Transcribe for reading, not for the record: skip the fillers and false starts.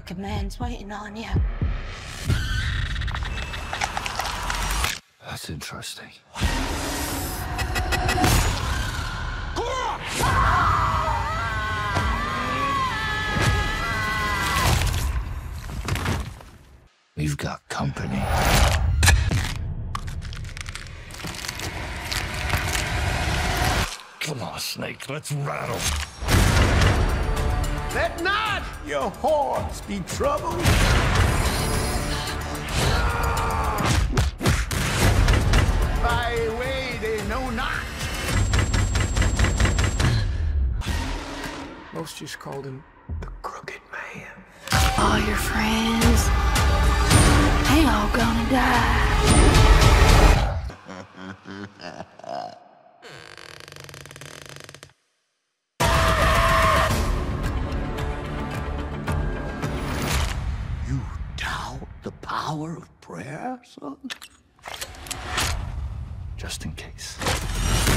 crooked man's waiting on you. That's interesting. We've got company. Come on, Snake, let's rattle. Let not your horns be troubled. By way they know not. Most just called him the Crooked Man. All your friends, they all gonna die. You doubt the power of prayer, son? Just in case.